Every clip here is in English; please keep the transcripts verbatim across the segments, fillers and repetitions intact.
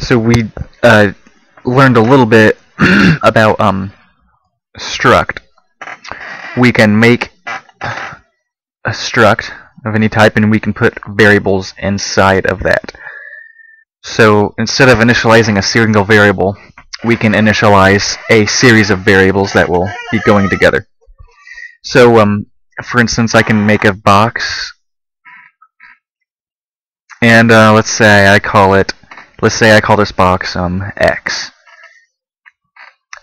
So we uh, learned a little bit about um, struct. We can make a struct of any type, and we can put variables inside of that. So instead of initializing a single variable, we can initialize a series of variables that will be going together. So um, for instance, I can make a box, and uh, let's say I call it let's say I call this box um, X,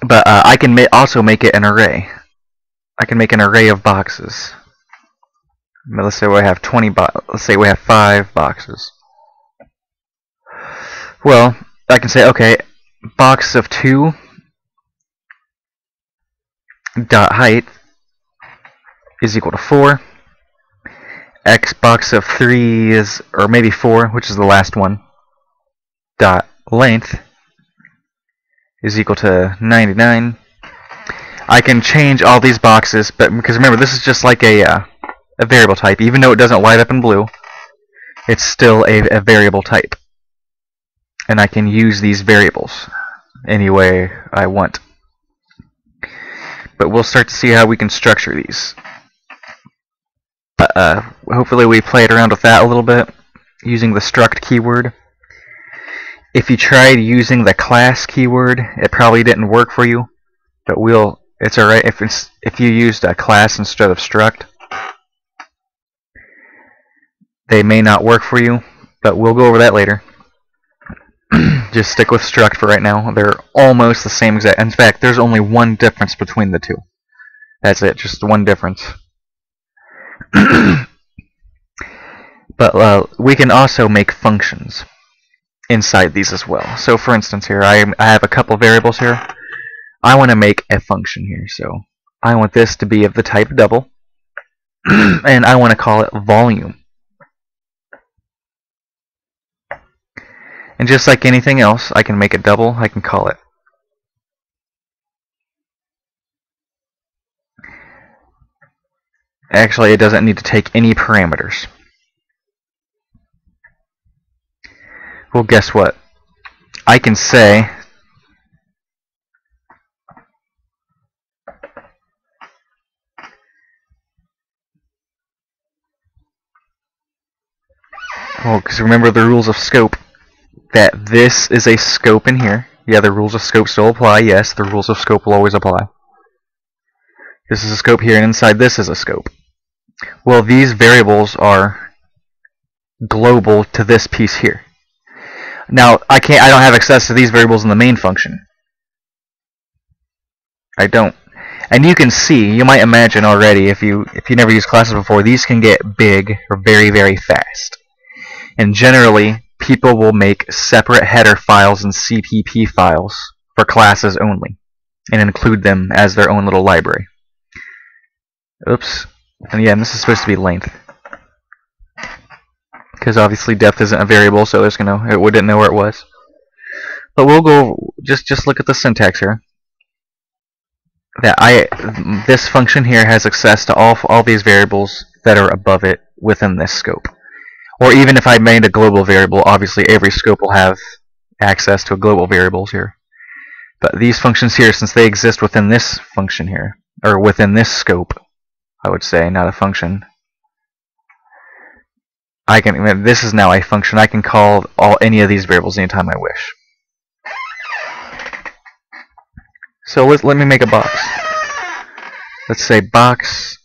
but uh, I can ma also make it an array. I can make an array of boxes. Let's say we have twenty bo let's say we have five boxes. Well, I can say, okay, box of two dot height is equal to four. X box of three is, or maybe four, which is the last one, dot length is equal to ninety-nine. I can change all these boxes, but because remember, this is just like a uh, a variable type. Even though it doesn't light up in blue, it's still a, a variable type, and I can use these variables any way I want. But we'll start to see how we can structure these. Uh, hopefully we played around with that a little bit using the struct keyword. If you tried using the class keyword, it probably didn't work for you, but we'll it's alright if it's if you used a class instead of struct. They may not work for you, but we'll go over that later. Just stick with struct for right now. They're almost the same exact. In fact, there's only one difference between the two. That's it, just one difference. But uh, we can also make functions inside these as well. So for instance here, I, I have a couple variables here. I want to make a function here. So I want this to be of the type double, and I want to call it volume. And just like anything else, I can make it double. I can call it Actually, it doesn't need to take any parameters. Well, guess what? I can say Oh, because remember the rules of scope, that this is a scope in here. Yeah, the rules of scope still apply. Yes, the rules of scope will always apply. This is a scope here, and inside this is a scope. Well, these variables are global to this piece here. Now, I can't. I don't have access to these variables in the main function. I don't. And you can see, you might imagine already, if you if you never used classes before, these can get big or very, very fast. And generally, people will make separate header files and C P P files for classes only, and include them as their own little library. Oops. And yeah, and this is supposed to be length, because obviously depth isn't a variable, so it's gonna it wouldn't know where it was. But we'll go just just look at the syntax here. That I this function here has access to all all these variables that are above it within this scope. Or even if I made a global variable, obviously every scope will have access to global variables here. But these functions here, since they exist within this function here, or within this scope, I would say, not a function. I can. This is now a function. I can call all any of these variables anytime I wish. So let let me make a box. Let's say box,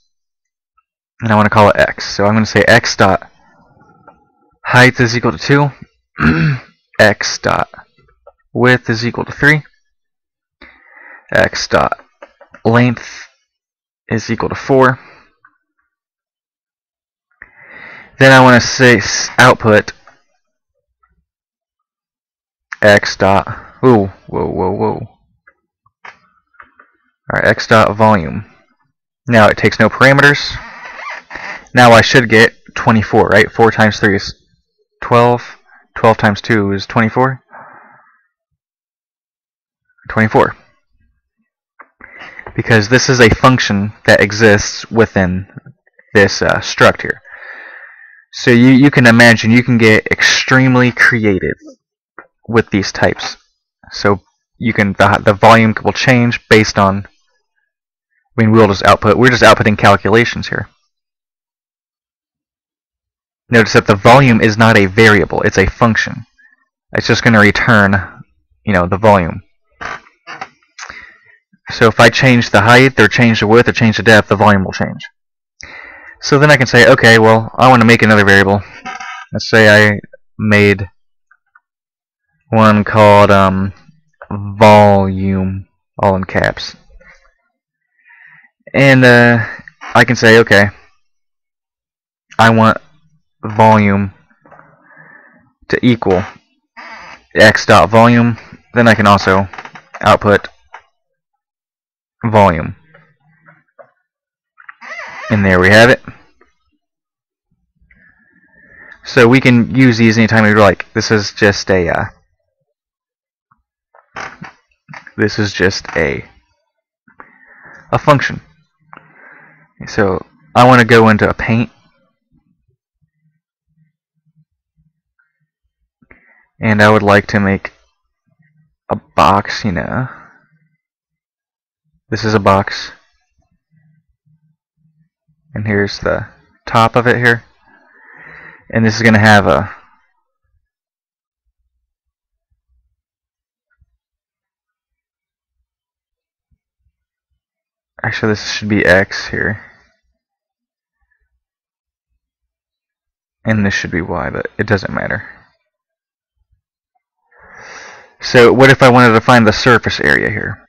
and I want to call it X. So I'm going to say X dot height is equal to two, X dot width is equal to three, X dot length is equal to four. Then I want to say output x dot ooh, whoa whoa whoa alright, x dot volume. Now it takes no parameters. Now I should get twenty-four, right? Four times three is twelve, twelve times two is twenty-four, twenty-four, because this is a function that exists within this uh, struct here. So you, you can imagine you can get extremely creative with these types. So you can the, the volume will change based on. I mean, we'll just output. We're just outputting calculations here. Notice that the volume is not a variable; it's a function. It's just going to return, you know, the volume. So if I change the height, or change the width, or change the depth, the volume will change. So then I can say, okay, well, I want to make another variable. Let's say I made one called um, volume, all in caps. And uh, I can say, okay, I want volume to equal x dot volume. Then I can also output volume. And there we have it. So we can use these anytime we like. This is just a. Uh, this is just a a function. So I want to go into a paint, and I would like to make a box. You know, this is a box, and here's the top of it here, and this is going to have a actually this should be X here, and this should be Y, but it doesn't matter. So what if I wanted to find the surface area here?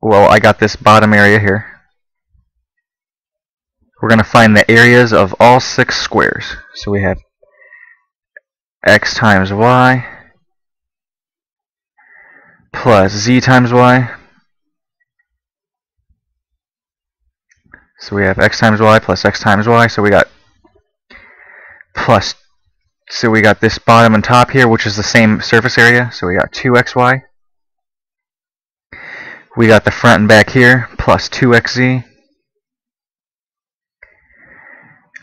Well, I got this bottom area here. We're going to find the areas of all six squares. So we have x times y plus z times y. So we have x times y plus x times y. So we got plus. So we got this bottom and top here, which is the same surface area. So we got two x y. We got the front and back here plus two x z.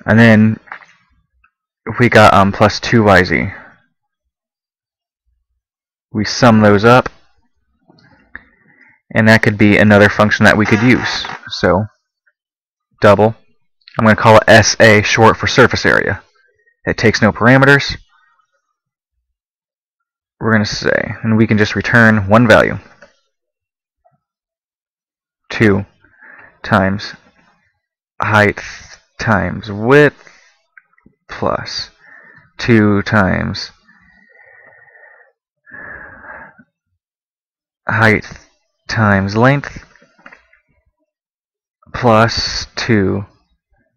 And then we got um, plus two y z. We sum those up, and that could be another function that we could use. So double, I'm going to call it S A, short for surface area. It takes no parameters. We're going to say, and we can just return one value, two times height times width plus two times height times length plus two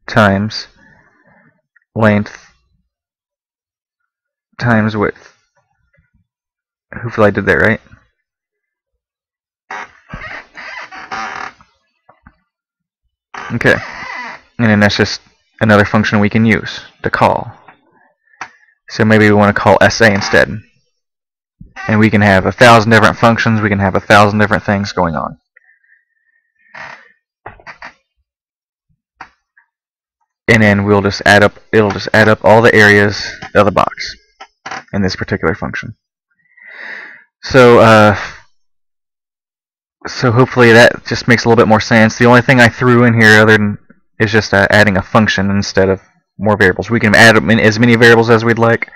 times length times width. Hopefully I did that right. Okay. And then that's just another function we can use to call. So maybe we want to call S A instead. And we can have a thousand different functions. We can have a thousand different things going on. And then we'll just add up. It'll just add up all the areas of the box in this particular function. So, uh, so hopefully that just makes a little bit more sense. The only thing I threw in here, other than is just uh, adding a function instead of more variables. We can add as many variables as we'd like.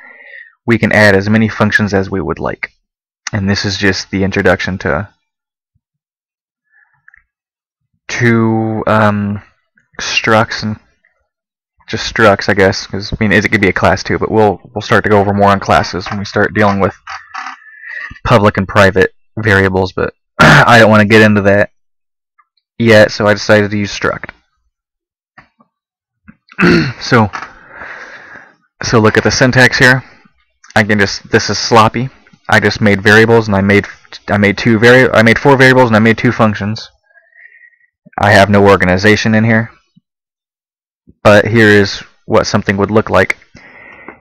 We can add as many functions as we would like. And this is just the introduction to to um, structs, and just structs, I guess. Because I mean, it could be a class too, but we'll we'll start to go over more on classes when we start dealing with public and private variables. But I don't want to get into that yet, so I decided to use struct. So, so look at the syntax here. I can just, this is sloppy. I just made variables, and I made I made two vari I made four variables, and I made two functions. I have no organization in here. But here is what something would look like.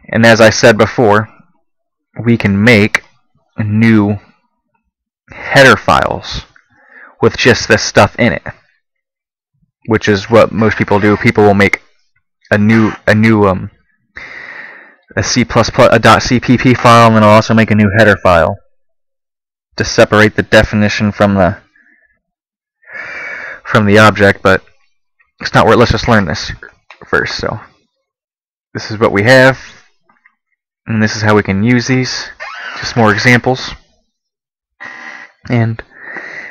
And as I said before, we can make new header files with just this stuff in it, which is what most people do. People will make a new a new um a C plus plus, a .cpp file, and then I'll also make a new header file to separate the definition from the from the object, but it's not worth. Let's just learn this first. So this is what we have, and this is how we can use these. Just more examples, and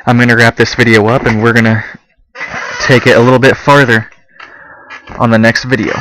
I'm gonna wrap this video up, and we're gonna take it a little bit farther on the next video.